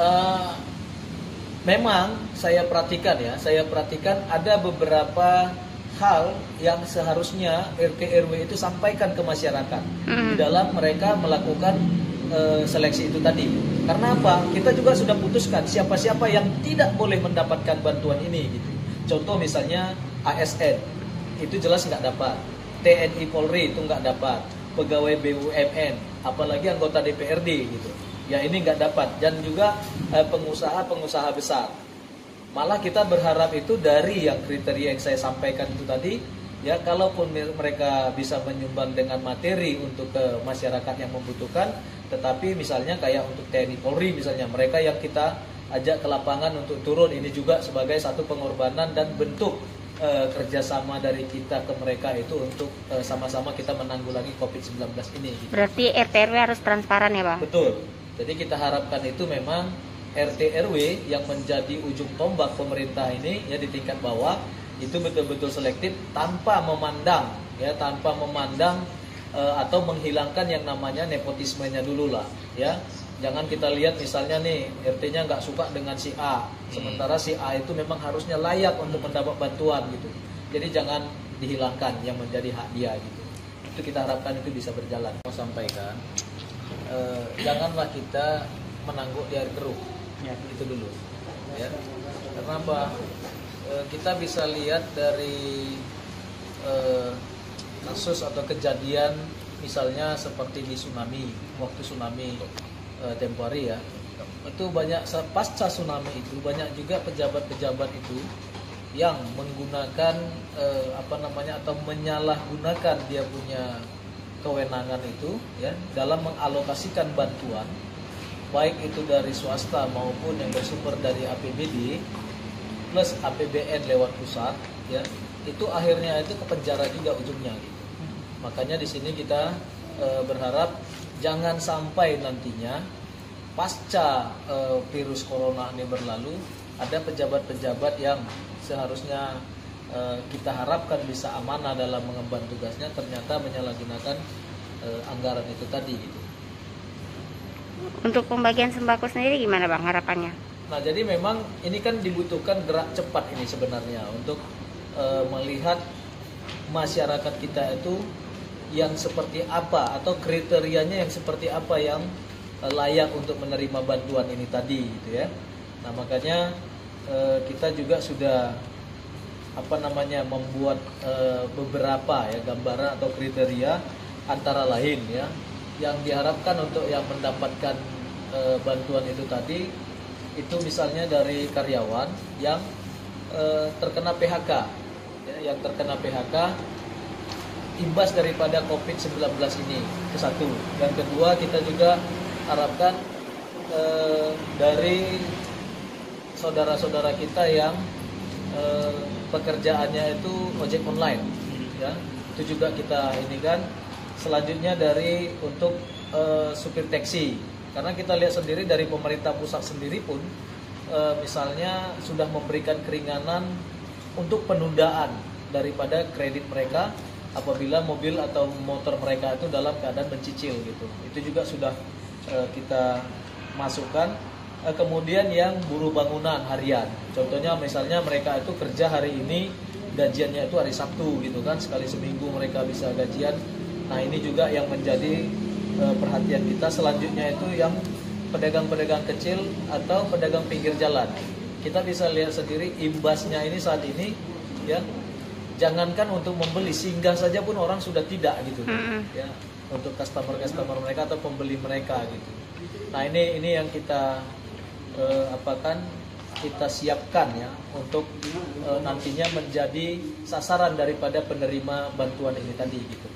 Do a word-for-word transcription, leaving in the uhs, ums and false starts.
Uh, memang saya perhatikan ya, saya perhatikan ada beberapa hal yang seharusnya R T R W itu sampaikan ke masyarakat mm. di dalam mereka melakukan uh, seleksi itu tadi. Karena apa? Kita juga sudah putuskan siapa-siapa yang tidak boleh mendapatkan bantuan ini. Gitu. Contoh misalnya A S N, itu jelas nggak dapat. T N I Polri itu nggak dapat. Pegawai B U M N, apalagi anggota D P R D gitu. Ya ini nggak dapat, dan juga pengusaha-pengusaha besar. Malah kita berharap itu dari yang kriteria yang saya sampaikan itu tadi, ya kalaupun mereka bisa menyumbang dengan materi untuk ke masyarakat yang membutuhkan, tetapi misalnya kayak untuk T N I Polri misalnya, mereka yang kita ajak ke lapangan untuk turun, ini juga sebagai satu pengorbanan dan bentuk eh, kerjasama dari kita ke mereka itu untuk eh, sama-sama kita menanggulangi covid sembilan belas ini. Gitu. Berarti R T R W harus transparan ya Pak? Betul. Jadi kita harapkan itu memang R T R W yang menjadi ujung tombak pemerintah ini ya di tingkat bawah itu betul-betul selektif tanpa memandang ya tanpa memandang e, atau menghilangkan yang namanya nepotismenya dulu lah ya. Jangan kita lihat misalnya nih R T-nya nggak suka dengan si A, sementara si A itu memang harusnya layak untuk mendapat bantuan gitu. Jadi jangan dihilangkan yang menjadi hak dia gitu. Itu kita harapkan itu bisa berjalan. Mau sampaikan. Eh, janganlah kita menangguk di air keruh ya. Itu dulu ya. Kenapa? Eh, kita bisa lihat dari eh, kasus atau kejadian misalnya seperti di tsunami, waktu tsunami eh, tempo hari ya, itu banyak pasca tsunami itu banyak juga pejabat-pejabat itu yang menggunakan eh, apa namanya atau menyalahgunakan dia punya kewenangan itu ya dalam mengalokasikan bantuan baik itu dari swasta maupun yang bersumber dari A P B D plus A P B N lewat pusat ya, itu akhirnya itu ke penjara juga ujungnya gitu. Makanya di sini kita e, berharap jangan sampai nantinya pasca e, virus corona ini berlalu ada pejabat-pejabat yang seharusnya kita harapkan bisa amanah dalam mengemban tugasnya ternyata menyalahgunakan uh, anggaran itu tadi gitu. Untuk pembagian sembako sendiri gimana Bang harapannya? Nah jadi memang ini kan dibutuhkan gerak cepat ini sebenarnya untuk uh, melihat masyarakat kita itu yang seperti apa atau kriterianya yang seperti apa yang uh, layak untuk menerima bantuan ini tadi gitu ya. Nah makanya uh, kita juga sudah apa namanya membuat e, beberapa ya gambaran atau kriteria antara lain ya yang diharapkan untuk yang mendapatkan e, bantuan itu tadi itu misalnya dari karyawan yang e, terkena P H K ya, yang terkena P H K imbas daripada covid sembilan belas ini itu satu. Yang kedua kita juga harapkan e, dari saudara-saudara kita yang e, pekerjaannya itu ojek online ya, itu juga kita ini kan. Selanjutnya dari untuk e, supir taksi, karena kita lihat sendiri dari pemerintah pusat sendiri pun e, misalnya sudah memberikan keringanan untuk penundaan daripada kredit mereka apabila mobil atau motor mereka itu dalam keadaan mencicil gitu. Itu juga sudah e, kita masukkan. Kemudian yang buruh bangunan harian, contohnya misalnya mereka itu kerja hari ini gajiannya itu hari Sabtu gitu kan, sekali seminggu mereka bisa gajian. Nah ini juga yang menjadi uh, perhatian kita. Selanjutnya itu yang pedagang-pedagang kecil atau pedagang pinggir jalan, kita bisa lihat sendiri imbasnya ini saat ini ya, jangankan untuk membeli, singgah saja pun orang sudah tidak gitu ya, untuk customer-customer mereka atau pembeli mereka gitu. Nah ini ini yang kita Eh, apakan kita siapkan ya untuk eh, nantinya menjadi sasaran daripada penerima bantuan ini tadi gitu.